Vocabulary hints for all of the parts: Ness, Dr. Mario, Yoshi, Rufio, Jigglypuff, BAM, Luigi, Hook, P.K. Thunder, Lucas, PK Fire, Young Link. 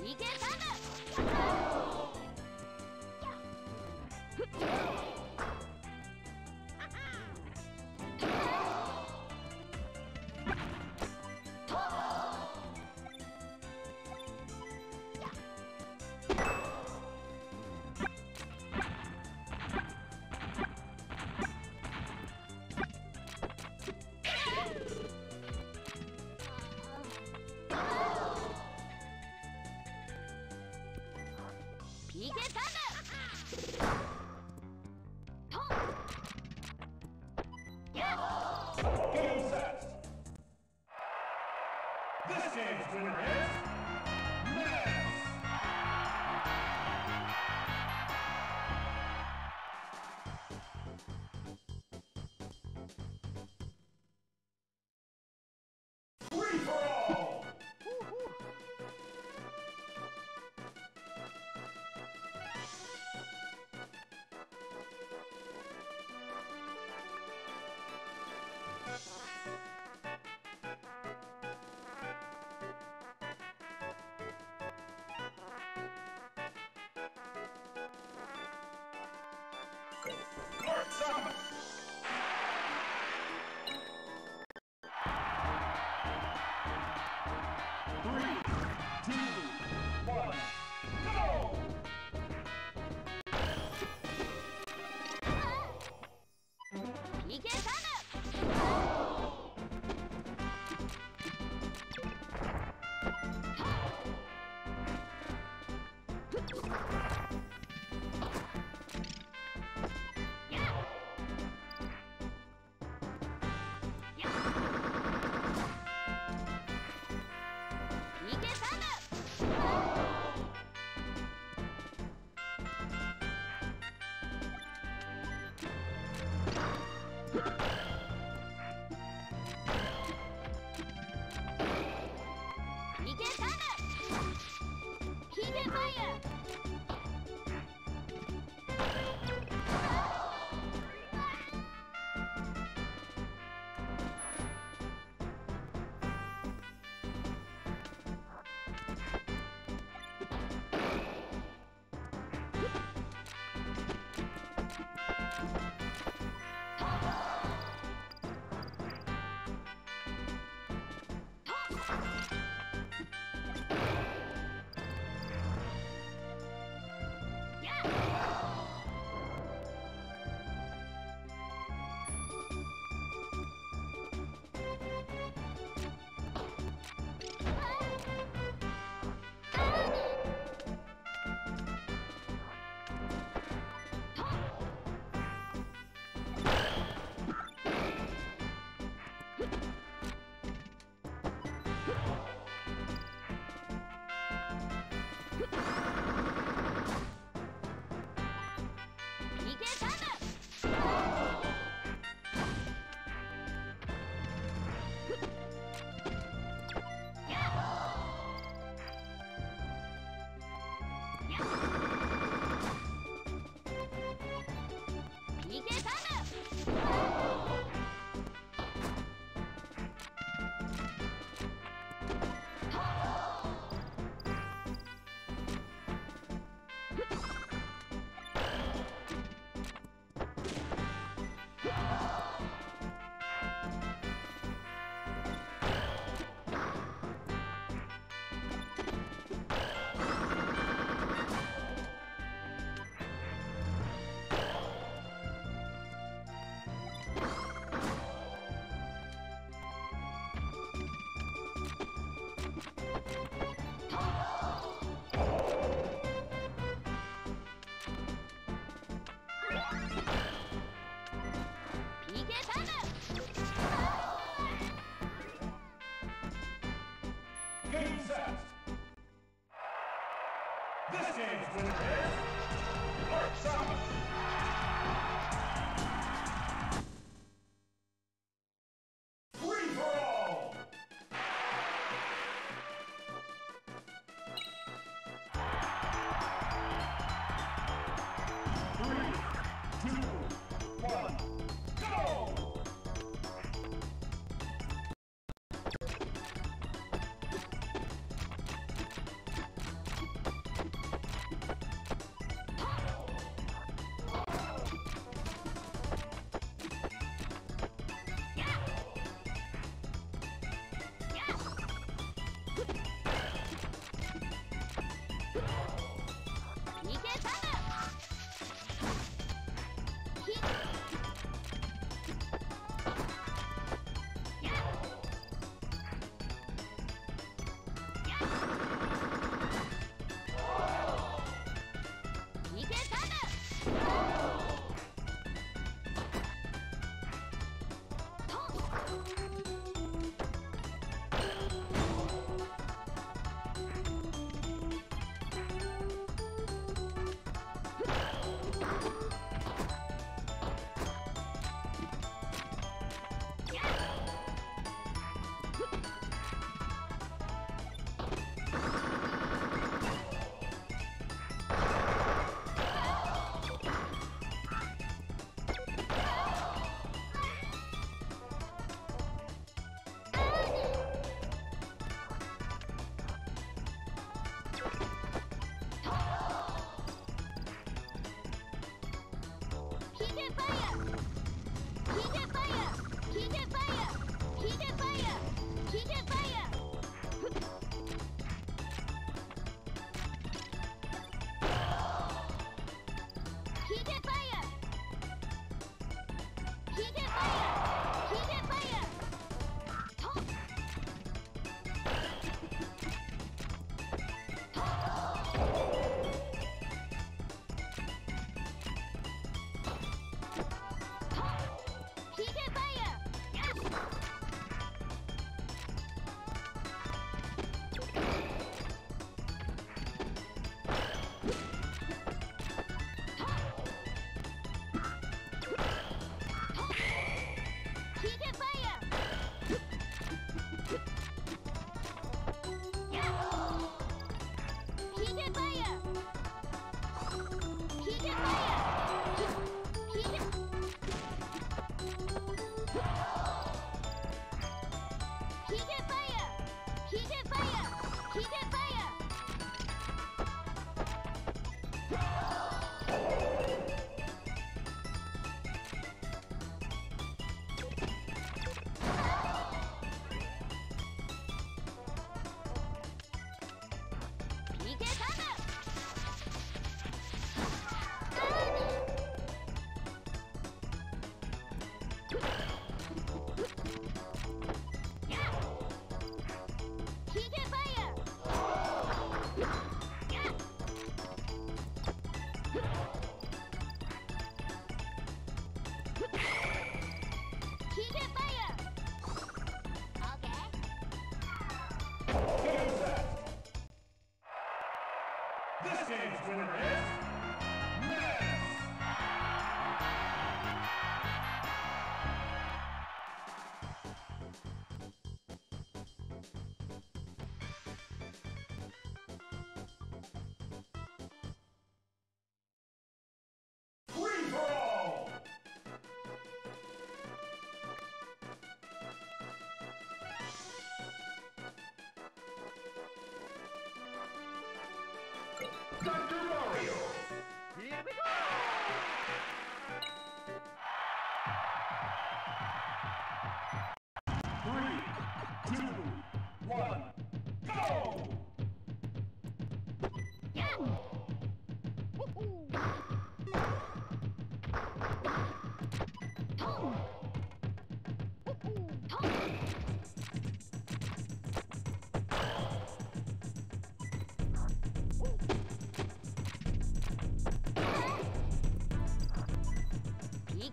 P.K. Thunder! P.K. Thunder! P.K. Thunder!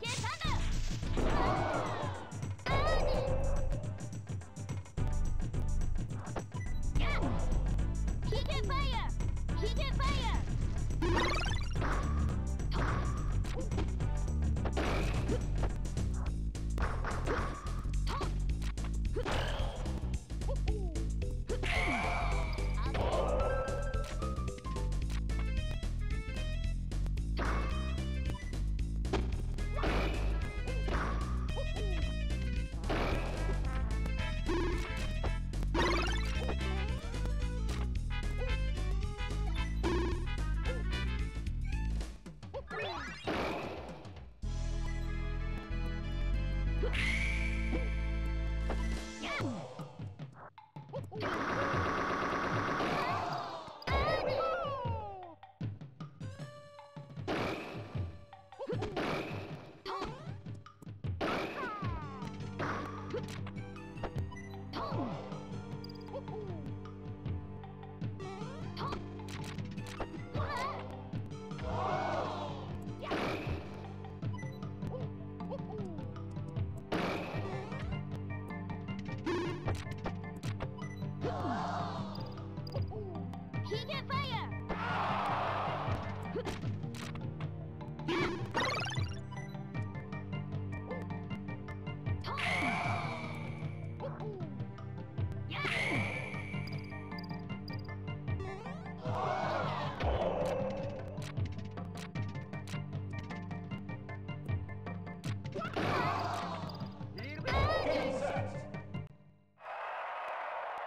P.K. Thunder!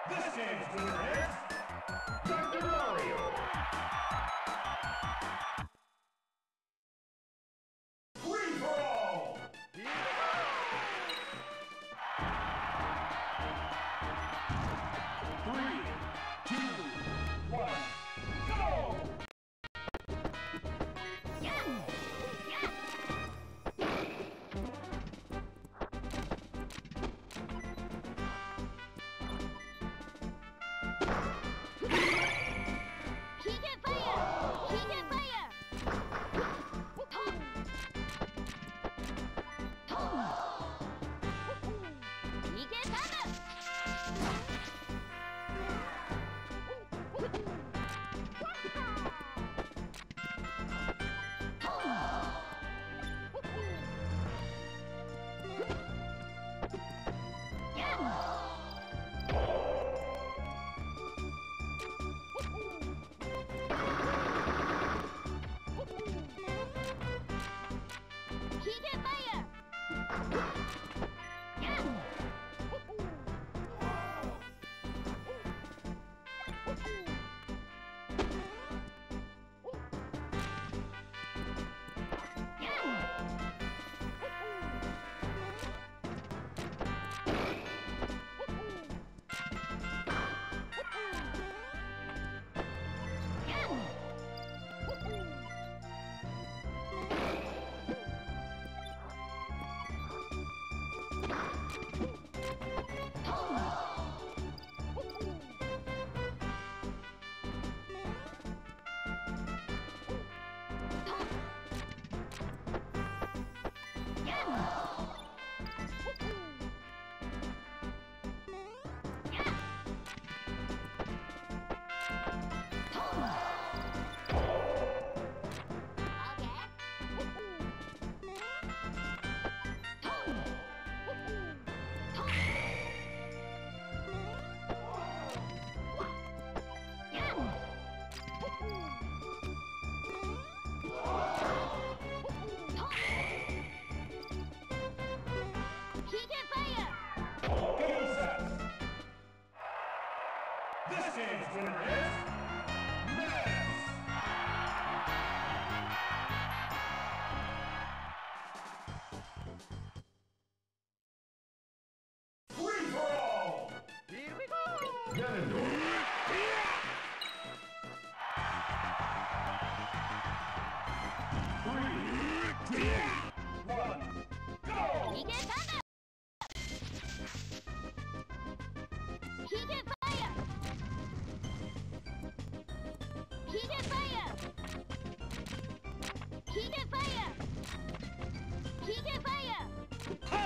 This game's winner is Dr. Mario! Free for all! Yeah. 3, 2, 1, go! PK Fire! P.K. Thunder!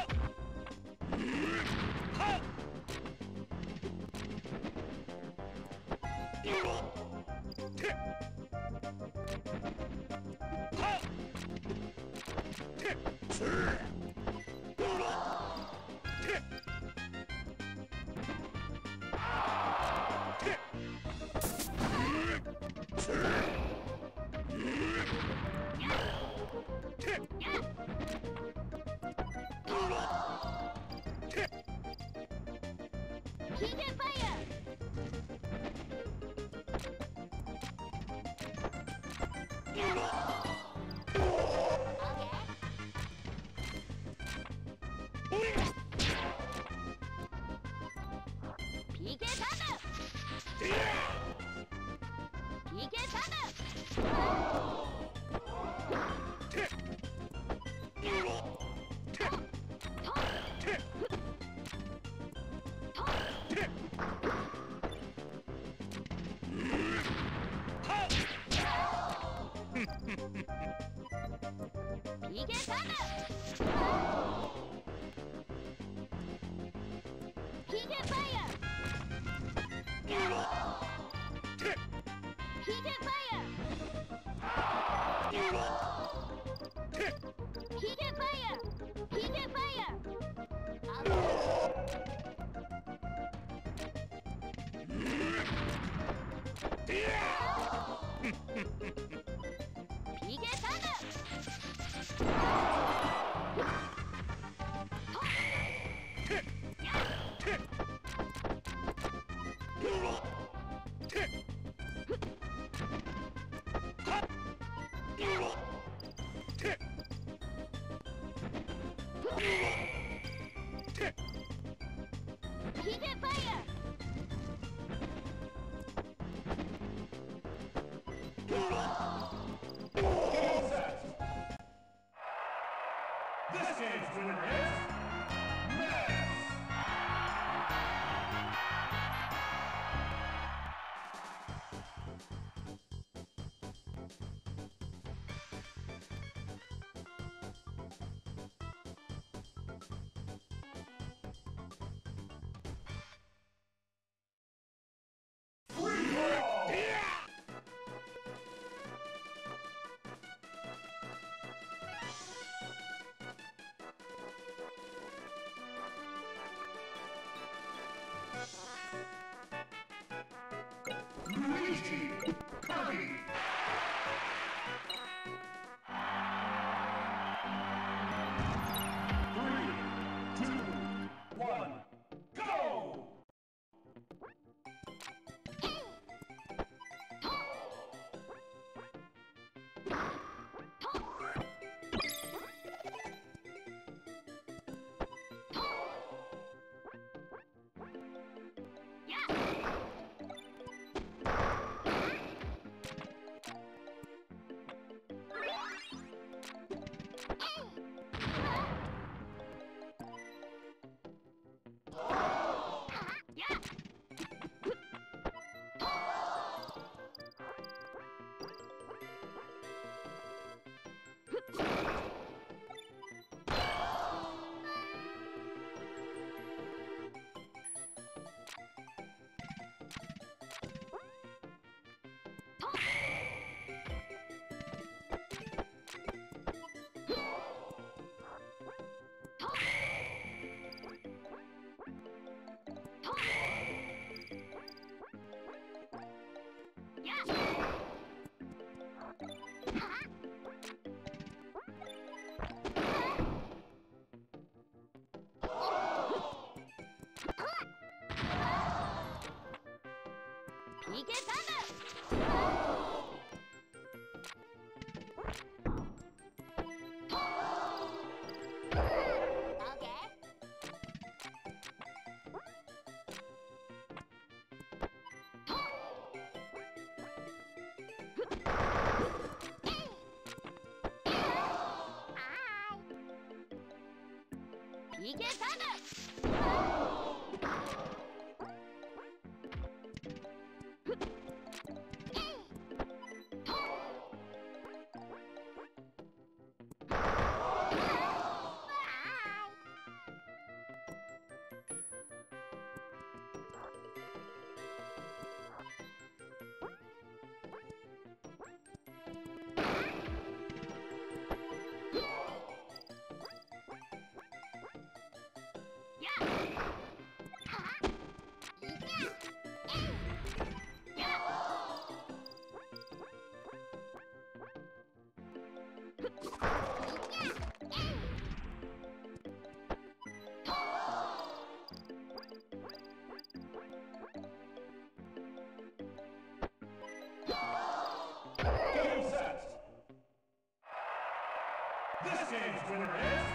This game's winner is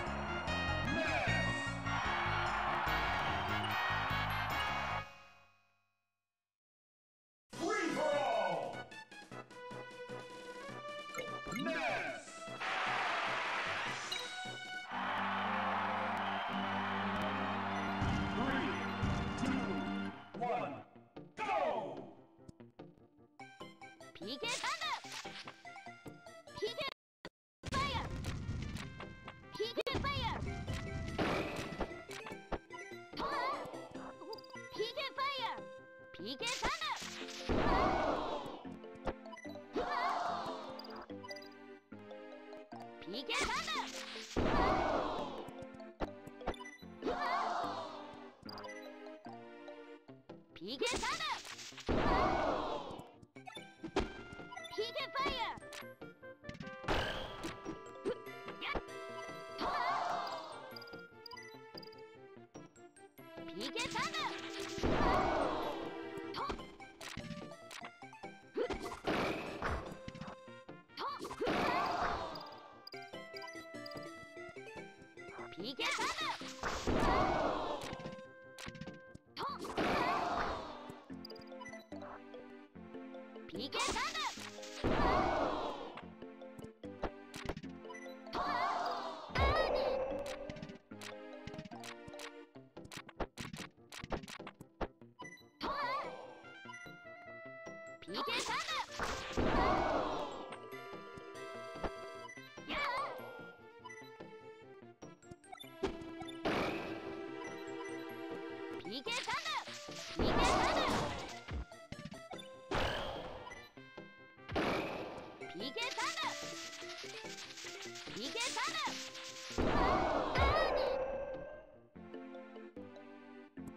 Ness! Free for all! Ness! Go! P.K. Thunder! P.K. Fire! P.K. Fire! P.K. Fire! P.K. Thunder! P.K. Thunder! P.K. Thunder! P.K. Fire! P.K. Thunder! P.K. Thunder! P.K. Thunder! P.K. Thunder! P.K. Thunder! P.K. Thunder! P.K. Thunder!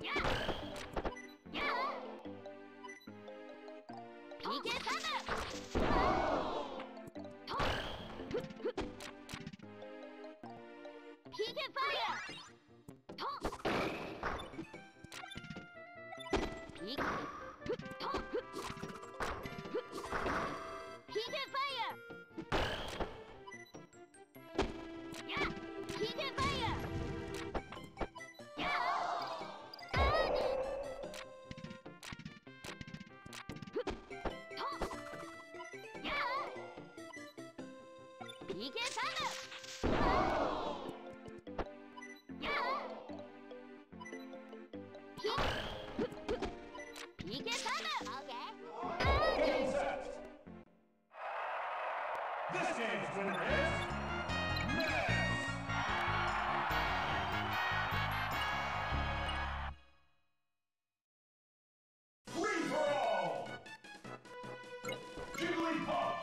Yeah! Yeah! P.K. Thunder! P.K. Fire! P.K. Fire! Yeah! P.K. Fire! Yeah! Yeah! P.K. Thunder! Yeah! P.K. Thunder! Okay! Game set! This game's winner is Ness! Free for all! Jigglypuff!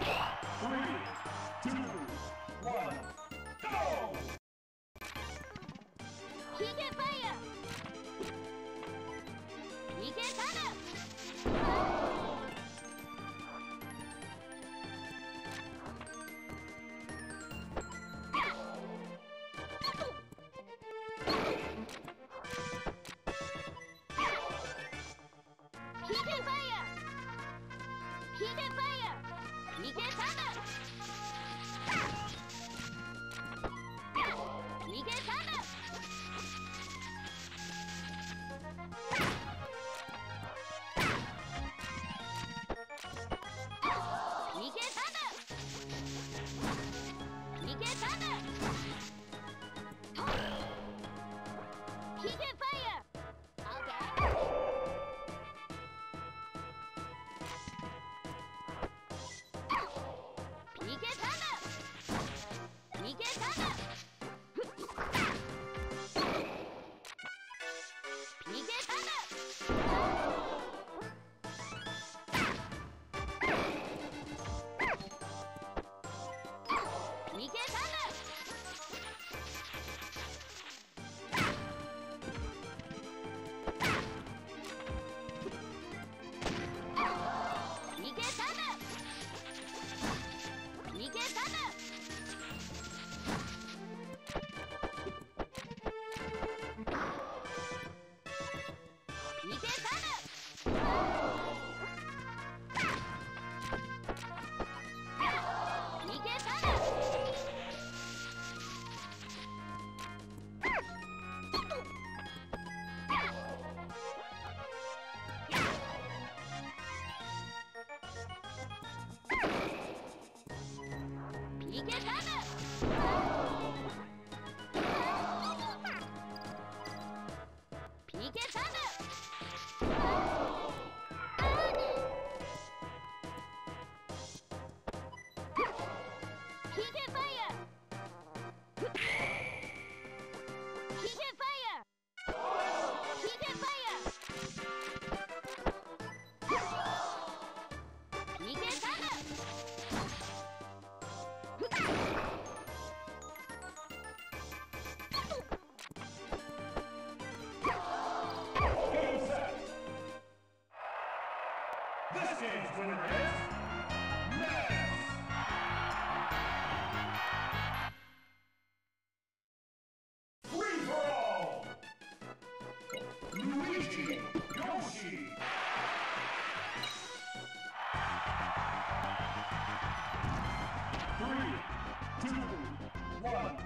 P.K. Thunder! P.K. Fire! P.K. Fire! P.K. Thunder! P.K. Thunder! P.K. Fire! Okay. P.K. Thunder! P.K. Thunder! This game's winner is Ness! Free for all! Luigi Yoshi! This game's winner is Ness!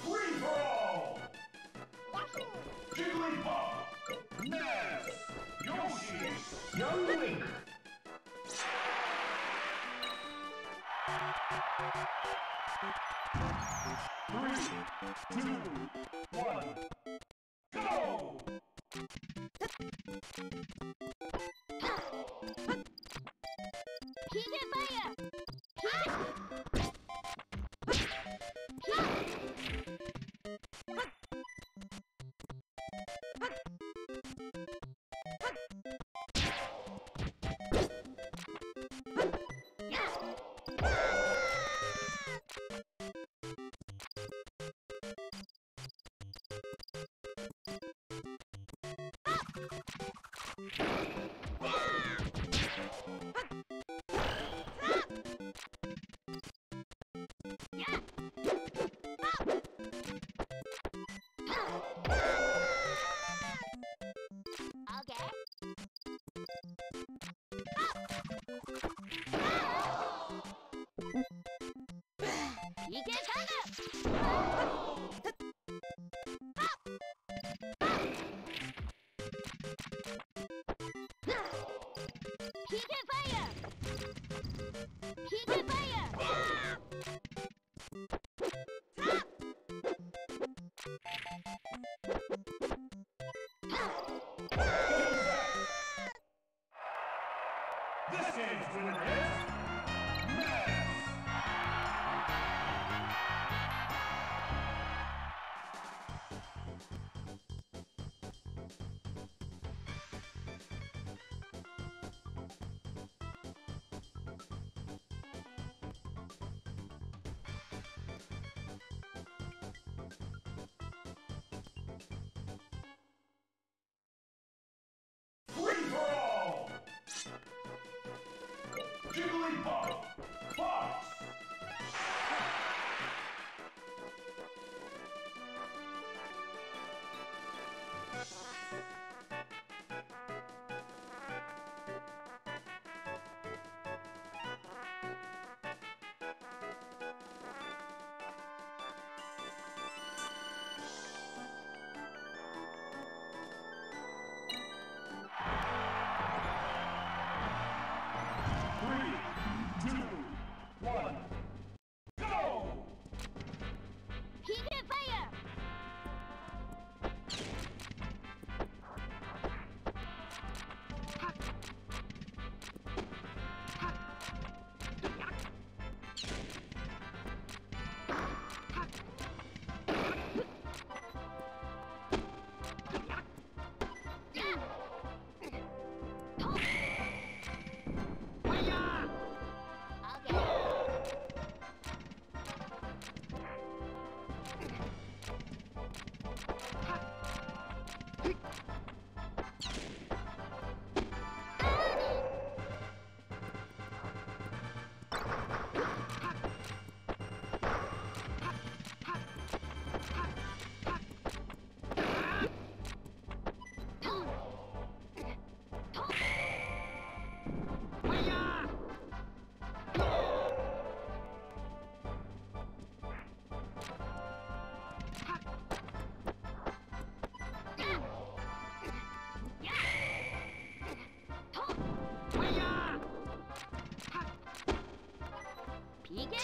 Free for all! Jigglypuff! Ness! Yoshi! Young Link! This game's winner is Jigglypuff Box! P.K.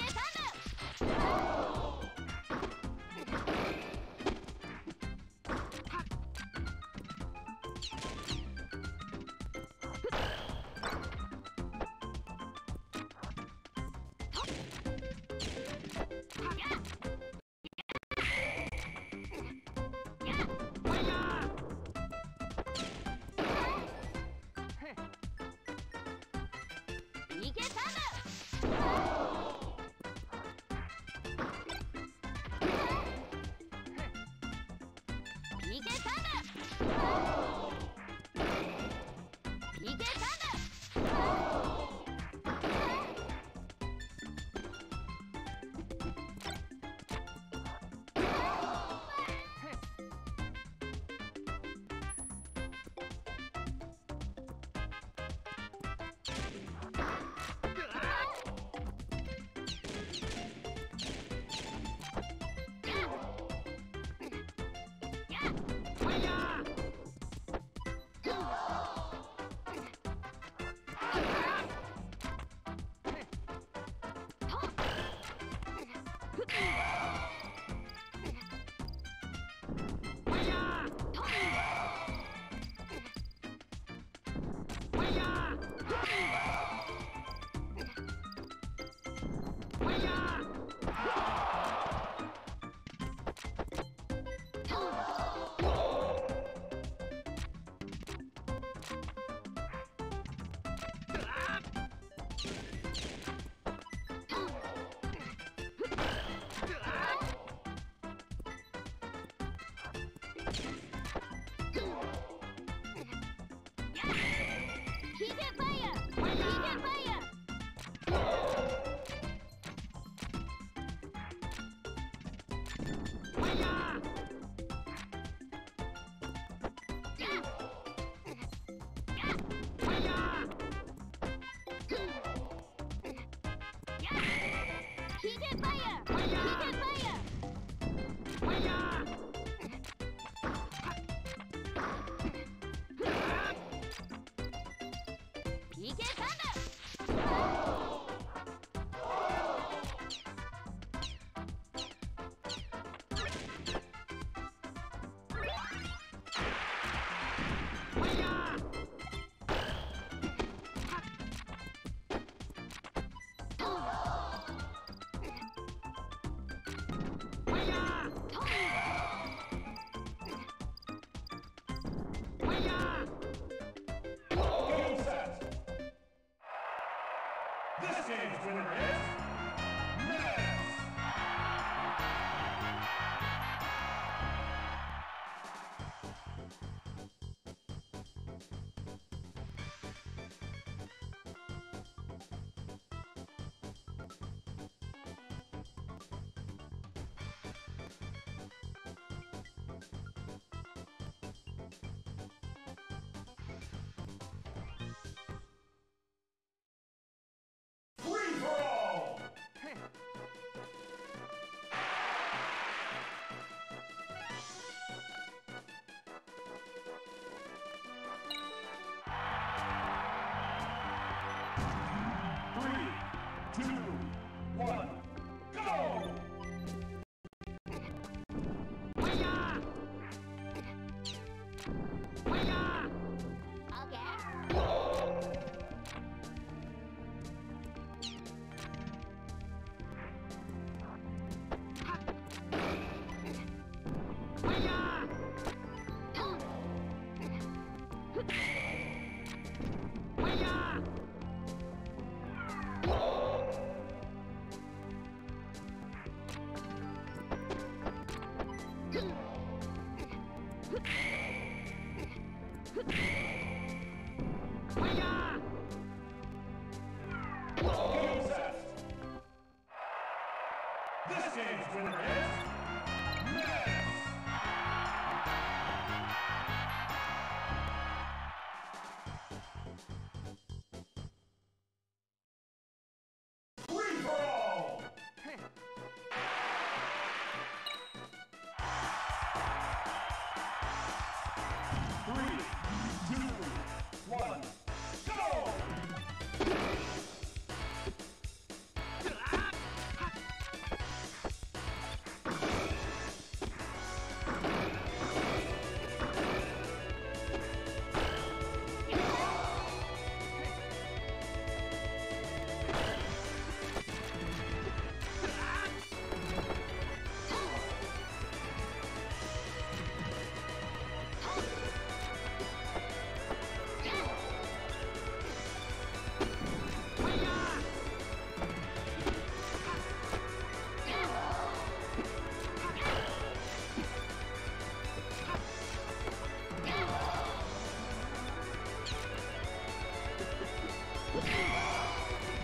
Thunder! Why This game's winner is Ness! Free for all! Three, two, one, go! This game's winner is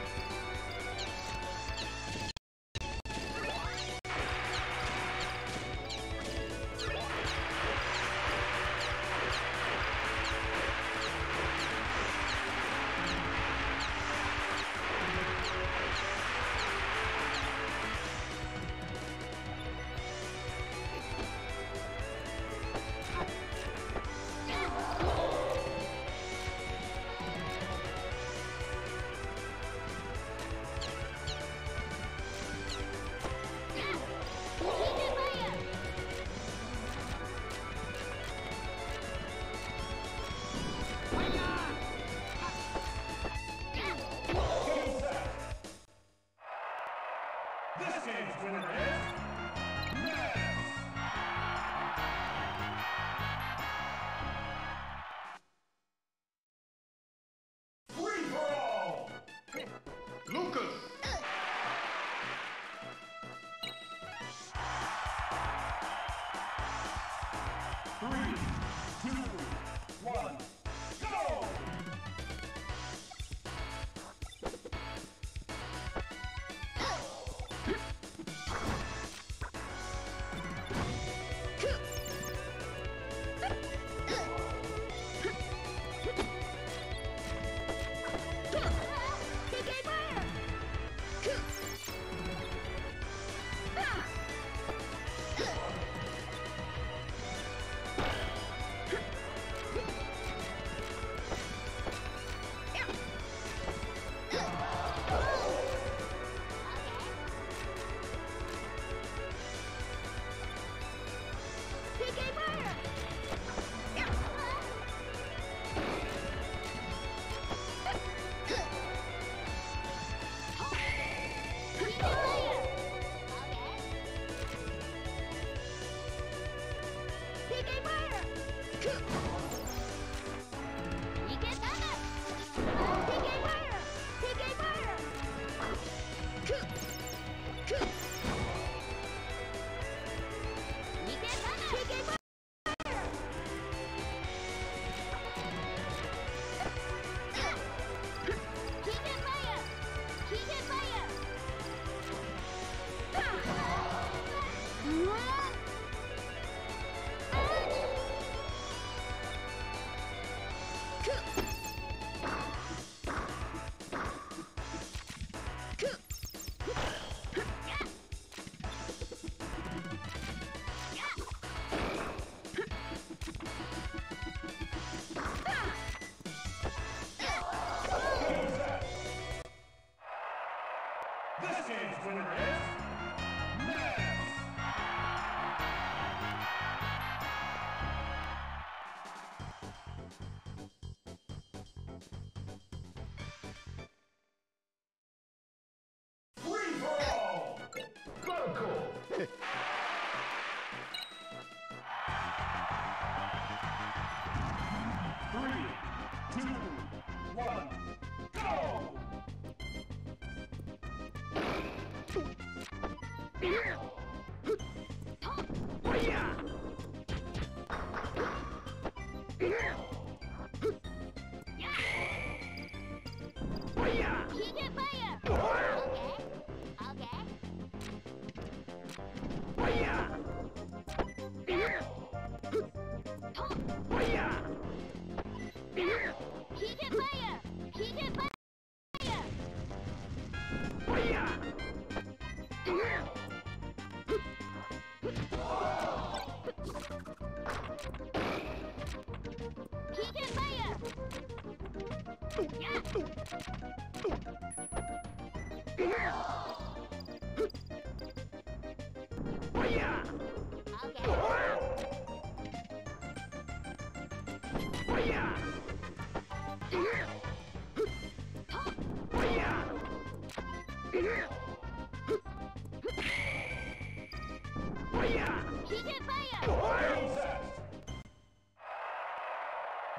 Ness! Free for all! Lucas! Three, two, one, go! P.K. Thunder! This game's winner is Ness! Free for all! Go cool! Three, two, one, go! Yeah!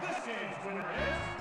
This game's winner is...